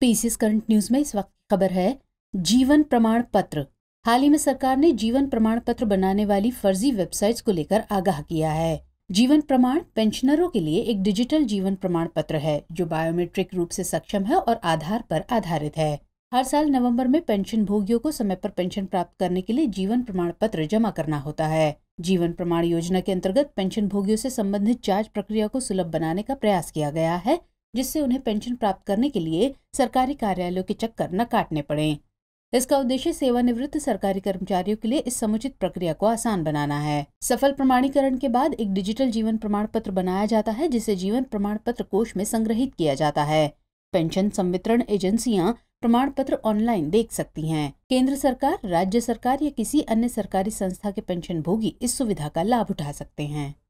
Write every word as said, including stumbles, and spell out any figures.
PCS current news में इस वक्त खबर है जीवन प्रमाण पत्र। हाल ही में सरकार ने जीवन प्रमाण पत्र बनाने वाली फर्जी वेबसाइट्स को लेकर आगाह किया है। जीवन प्रमाण पेंशनरों के लिए एक डिजिटल जीवन प्रमाण पत्र है जो बायोमेट्रिक रूप से सक्षम है और आधार पर आधारित है। हर साल नवंबर में पेंशन भोगियों को समय पर पेंशन प्राप्त करने के लिए जीवन प्रमाण पत्र जमा करना होता है। जीवन प्रमाण योजना के अंतर्गत पेंशन भोगियों से संबंधित जांच प्रक्रिया को सुलभ बनाने का प्रयास किया गया है, जिससे उन्हें पेंशन प्राप्त करने के लिए सरकारी कार्यालयों के चक्कर न काटने पड़े। इसका उद्देश्य सेवानिवृत्त सरकारी कर्मचारियों के लिए इस समुचित प्रक्रिया को आसान बनाना है। सफल प्रमाणीकरण के बाद एक डिजिटल जीवन प्रमाण पत्र बनाया जाता है, जिसे जीवन प्रमाण पत्र कोष में संग्रहित किया जाता है। पेंशन संवितरण एजेंसियां प्रमाण पत्र ऑनलाइन देख सकती हैं। केंद्र सरकार, राज्य सरकार या किसी अन्य सरकारी संस्था के पेंशन भोगी इस सुविधा का लाभ उठा सकते हैं।